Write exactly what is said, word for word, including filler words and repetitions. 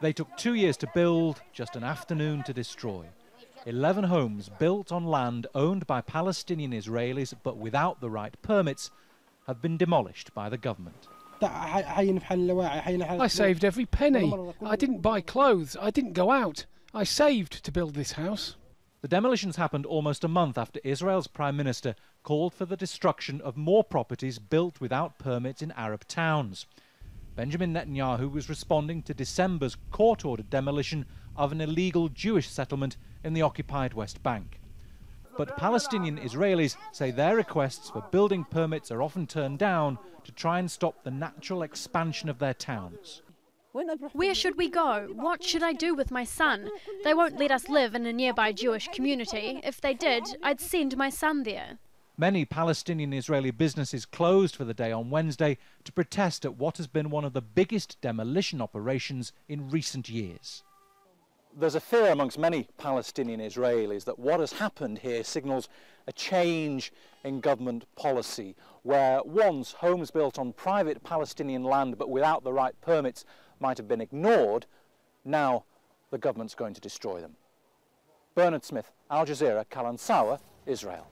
They took two years to build, just an afternoon to destroy. Eleven homes built on land owned by Palestinian Israelis but without the right permits have been demolished by the government. I saved every penny. I didn't buy clothes. I didn't go out. I saved to build this house. The demolitions happened almost a month after Israel's Prime Minister called for the destruction of more properties built without permits in Arab towns. Benjamin Netanyahu was responding to December's court-ordered demolition of an illegal Jewish settlement in the occupied West Bank. But Palestinian Israelis say their requests for building permits are often turned down to try and stop the natural expansion of their towns. Where should we go? What should I do with my son? They won't let us live in a nearby Jewish community. If they did, I'd send my son there. Many Palestinian Israeli businesses closed for the day on Wednesday to protest at what has been one of the biggest demolition operations in recent years. There's a fear amongst many Palestinian Israelis that what has happened here signals a change in government policy, where once homes built on private Palestinian land but without the right permits might have been ignored, now the government's going to destroy them. Bernard Smith, Al Jazeera, Qalansuwa, Israel.